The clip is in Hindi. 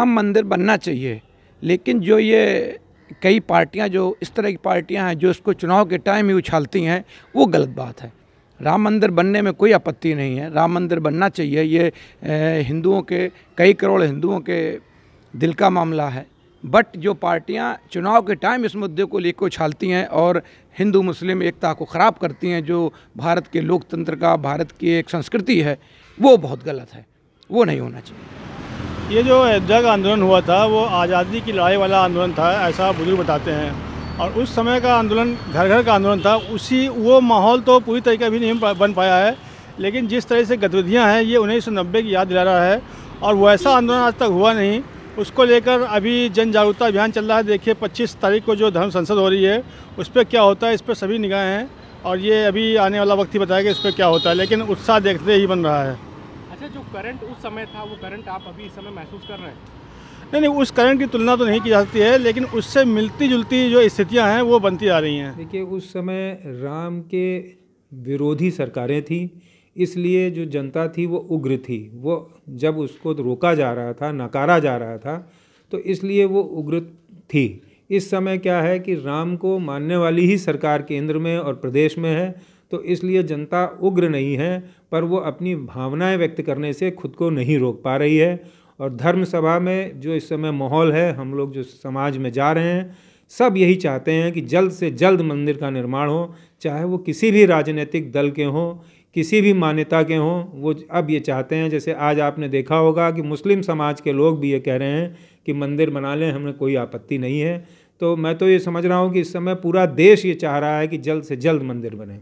राम मंदिर बनना चाहिए, लेकिन जो ये कई पार्टियां, जो इस तरह की पार्टियां हैं जो इसको चुनाव के टाइम ही उछालती हैं, वो गलत बात है। राम मंदिर बनने में कोई आपत्ति नहीं है, राम मंदिर बनना चाहिए। ये हिंदुओं के, कई करोड़ हिंदुओं के दिल का मामला है। बट जो पार्टियां चुनाव के टाइम इस मुद्दे को लेकर उछालती हैं और हिंदू मुस्लिम एकता को ख़राब करती हैं, जो भारत के लोकतंत्र का, भारत की एक संस्कृति है, वो बहुत गलत है, वो नहीं होना चाहिए। ये जो अयोध्या का आंदोलन हुआ था वो आज़ादी की लड़ाई वाला आंदोलन था, ऐसा बुजुर्ग बताते हैं। और उस समय का आंदोलन घर घर का आंदोलन था, उसी वो माहौल तो पूरी तरीके भी नहीं बन पाया है, लेकिन जिस तरह से गतिविधियाँ हैं ये 1990 की याद दिला रहा है। और वैसा आंदोलन आज तक हुआ नहीं, उसको लेकर अभी जन जागरूकता अभियान चल रहा है। देखिए 25 तारीख को जो धर्म संसद हो रही है उस पर क्या होता है, इस पर सभी निगाहें हैं और ये अभी आने वाला वक्त ही बताएगा इस पर क्या होता है, लेकिन उत्साह देखते ही बन रहा है। अच्छा, जो करंट उस समय था वो करंट आप अभी इस समय महसूस कर रहे हैं? नहीं, उस करंट की तुलना तो नहीं की जा सकती है, लेकिन उससे मिलती जुलती जो स्थितियाँ हैं वो बनती आ रही हैं। देखिए, उस समय राम के विरोधी सरकारें थीं, इसलिए जो जनता थी वो उग्र थी। वो जब उसको रोका जा रहा था, नकारा जा रहा था, तो इसलिए वो उग्र थी। इस समय क्या है कि राम को मानने वाली ही सरकार केंद्र में और प्रदेश में है, तो इसलिए जनता उग्र नहीं है, पर वो अपनी भावनाएं व्यक्त करने से खुद को नहीं रोक पा रही है। और धर्म सभा में जो इस समय माहौल है, हम लोग जो समाज में जा रहे हैं, सब यही चाहते हैं कि जल्द से जल्द मंदिर का निर्माण हो, चाहे वो किसी भी राजनीतिक दल के हों, किसी भी मान्यता के हों। वो अब ये चाहते हैं, जैसे आज आपने देखा होगा कि मुस्लिम समाज के लोग भी ये कह रहे हैं कि मंदिर बना लें, हमें कोई आपत्ति नहीं है। तो मैं तो ये समझ रहा हूँ कि इस समय पूरा देश ये चाह रहा है कि जल्द से जल्द मंदिर बने।